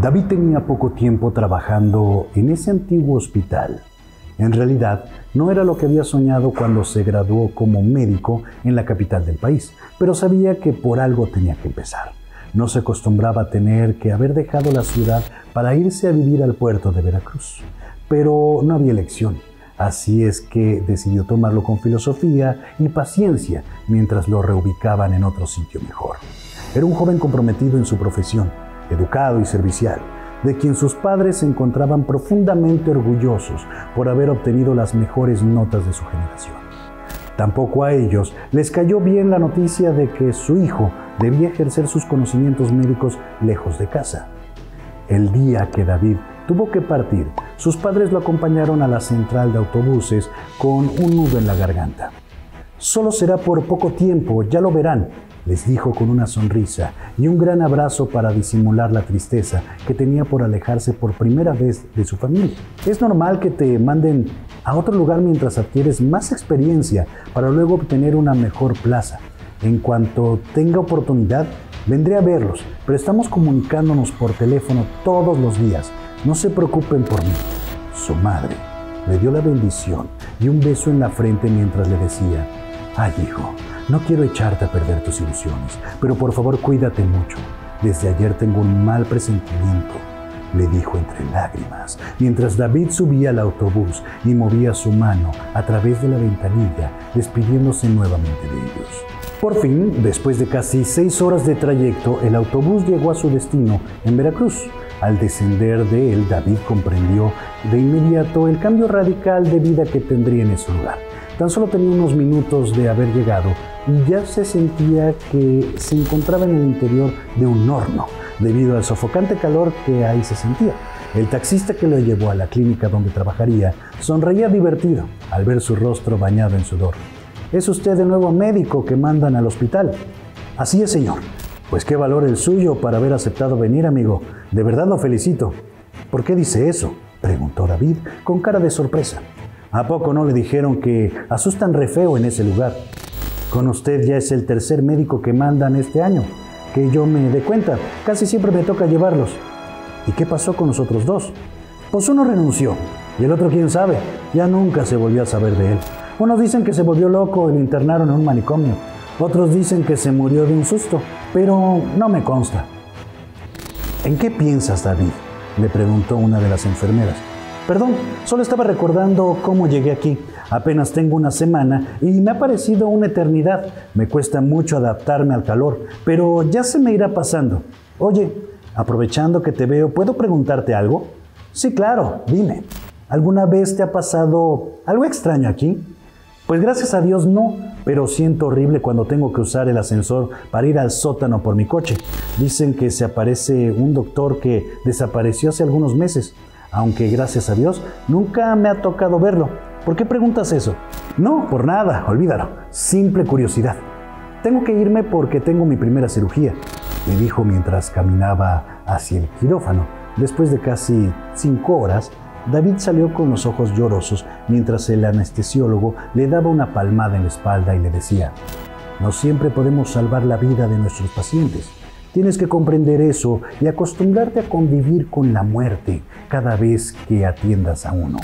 David tenía poco tiempo trabajando en ese antiguo hospital. En realidad, no era lo que había soñado cuando se graduó como médico en la capital del país, pero sabía que por algo tenía que empezar. No se acostumbraba a tener que haber dejado la ciudad para irse a vivir al puerto de Veracruz. Pero no había elección, así es que decidió tomarlo con filosofía y paciencia mientras lo reubicaban en otro sitio mejor. Era un joven comprometido en su profesión, educado y servicial, de quien sus padres se encontraban profundamente orgullosos por haber obtenido las mejores notas de su generación. Tampoco a ellos les cayó bien la noticia de que su hijo debía ejercer sus conocimientos médicos lejos de casa. El día que David tuvo que partir, sus padres lo acompañaron a la central de autobuses con un nudo en la garganta. «Solo será por poco tiempo, ya lo verán», les dijo con una sonrisa y un gran abrazo para disimular la tristeza que tenía por alejarse por primera vez de su familia. «Es normal que te manden a otro lugar mientras adquieres más experiencia para luego obtener una mejor plaza. En cuanto tenga oportunidad, vendré a verlos, pero estamos comunicándonos por teléfono todos los días. No se preocupen por mí». Su madre le dio la bendición y un beso en la frente mientras le decía: «Ay, hijo, no quiero echarte a perder tus ilusiones, pero por favor cuídate mucho. Desde ayer tengo un mal presentimiento», le dijo entre lágrimas, mientras David subía al autobús y movía su mano a través de la ventanilla, despidiéndose nuevamente de ellos. Por fin, después de casi 6 horas de trayecto, el autobús llegó a su destino en Veracruz. Al descender de él, David comprendió de inmediato el cambio radical de vida que tendría en ese lugar. Tan solo tenía unos minutos de haber llegado y ya se sentía que se encontraba en el interior de un horno, debido al sofocante calor que ahí se sentía. El taxista que lo llevó a la clínica donde trabajaría sonreía divertido al ver su rostro bañado en sudor. «¿Es usted el nuevo médico que mandan al hospital?» «Así es, señor». «Pues qué valor el suyo para haber aceptado venir, amigo. De verdad lo felicito». «¿Por qué dice eso?», preguntó David con cara de sorpresa. «¿A poco no le dijeron que asustan re feo en ese lugar? Con usted ya es el tercer médico que mandan este año. Que yo me dé cuenta, casi siempre me toca llevarlos». «¿Y qué pasó con los otros dos?» «Pues uno renunció y el otro, quién sabe, ya nunca se volvió a saber de él. Unos dicen que se volvió loco y lo internaron en un manicomio. Otros dicen que se murió de un susto, pero no me consta». «¿En qué piensas, David?», le preguntó una de las enfermeras. «Perdón, solo estaba recordando cómo llegué aquí. Apenas tengo una semana y me ha parecido una eternidad. Me cuesta mucho adaptarme al calor, pero ya se me irá pasando. Oye, aprovechando que te veo, ¿puedo preguntarte algo?». «Sí, claro, dime». «¿Alguna vez te ha pasado algo extraño aquí?». «Pues gracias a Dios no, pero siento horrible cuando tengo que usar el ascensor para ir al sótano por mi coche. Dicen que se aparece un doctor que desapareció hace algunos meses, aunque gracias a Dios nunca me ha tocado verlo». «¿Por qué preguntas eso?». «No, por nada, olvídalo. Simple curiosidad». «Tengo que irme porque tengo mi primera cirugía», me dijo mientras caminaba hacia el quirófano. Después de casi 5 horas, David salió con los ojos llorosos mientras el anestesiólogo le daba una palmada en la espalda y le decía: «No siempre podemos salvar la vida de nuestros pacientes. Tienes que comprender eso y acostumbrarte a convivir con la muerte cada vez que atiendas a uno.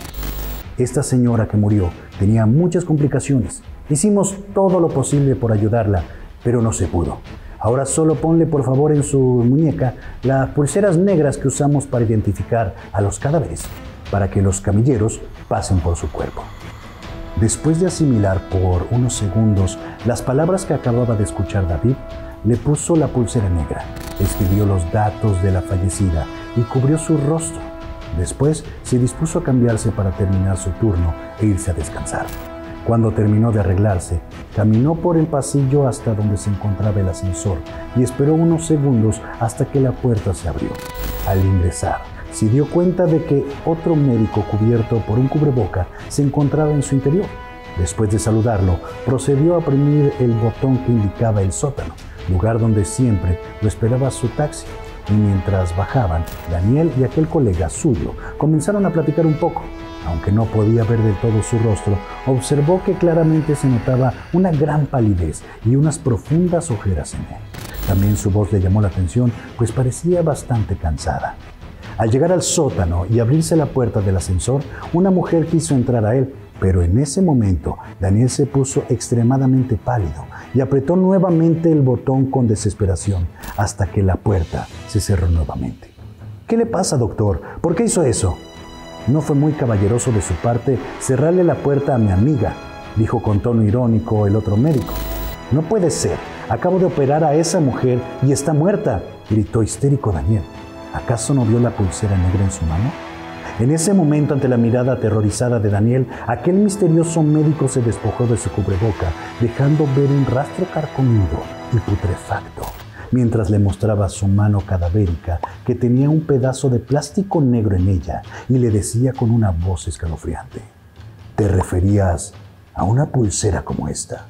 Esta señora que murió tenía muchas complicaciones. Hicimos todo lo posible por ayudarla, pero no se pudo. Ahora solo ponle por favor en su muñeca las pulseras negras que usamos para identificar a los cadáveres, para que los camilleros pasen por su cuerpo». Después de asimilar por unos segundos las palabras que acababa de escuchar David, le puso la pulsera negra, escribió los datos de la fallecida y cubrió su rostro. Después se dispuso a cambiarse para terminar su turno e irse a descansar. Cuando terminó de arreglarse, caminó por el pasillo hasta donde se encontraba el ascensor y esperó unos segundos hasta que la puerta se abrió. Al ingresar, se dio cuenta de que otro médico cubierto por un cubreboca se encontraba en su interior. Después de saludarlo, procedió a oprimir el botón que indicaba el sótano, lugar donde siempre lo esperaba su taxi. Y mientras bajaban, Daniel y aquel colega suyo comenzaron a platicar un poco. Aunque no podía ver del todo su rostro, observó que claramente se notaba una gran palidez y unas profundas ojeras en él. También su voz le llamó la atención, pues parecía bastante cansada. Al llegar al sótano y abrirse la puerta del ascensor, una mujer quiso entrar a él, pero en ese momento Daniel se puso extremadamente pálido y apretó nuevamente el botón con desesperación hasta que la puerta se cerró nuevamente. ¿Qué le pasa, doctor? ¿Por qué hizo eso? No fue muy caballeroso de su parte cerrarle la puerta a mi amiga, dijo con tono irónico el otro médico. No puede ser, acabo de operar a esa mujer y está muerta, gritó histérico Daniel. ¿Acaso no vio la pulsera negra en su mano? En ese momento, ante la mirada aterrorizada de Daniel, aquel misterioso médico se despojó de su cubreboca, dejando ver un rastro carcomido y putrefacto, mientras le mostraba su mano cadavérica que tenía un pedazo de plástico negro en ella y le decía con una voz escalofriante: ¿te referías a una pulsera como esta?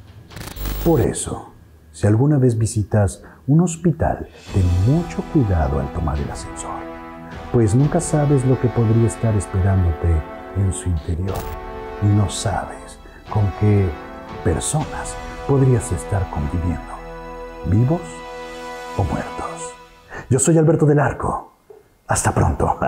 Por eso, si alguna vez visitas un hospital, ten mucho cuidado al tomar el ascensor, pues nunca sabes lo que podría estar esperándote en su interior y no sabes con qué personas podrías estar conviviendo, vivos o muertos. Yo soy Alberto del Arco. Hasta pronto.